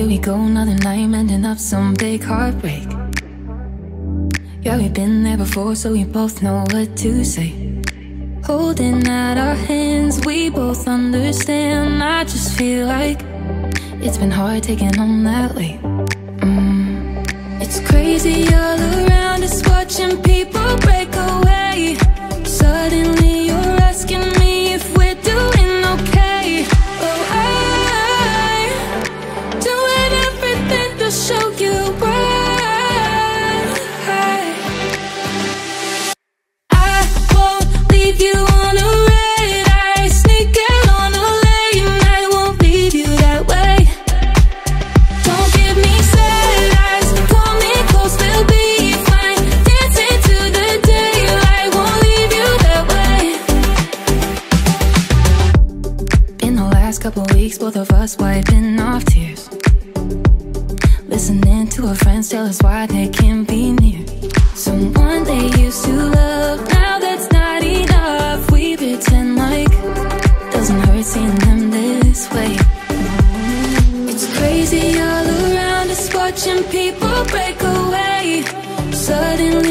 Here we go, another night, ending up some big heartbreak. Yeah, we've been there before, so we both know what to say. Holding out our hands, we both understand. I just feel like it's been hard taking on that weight. It's crazy, all around us, watching people break away. Suddenly you're asking me if we're doing okay. Oh, I'm doing everything to show you why. I won't leave you on a red eye, sneaking on a lane. I won't leave you that way. Don't give me sad eyes, call me close, we'll be fine. Dancing to the day, I won't leave you that way. In the last couple weeks, both of us wiping off tears, listening to our friends tell us why they can't be near someone they used to love. Now that's not enough. We pretend like doesn't hurt seeing them this way. It's crazy, all around us, watching people break away. Suddenly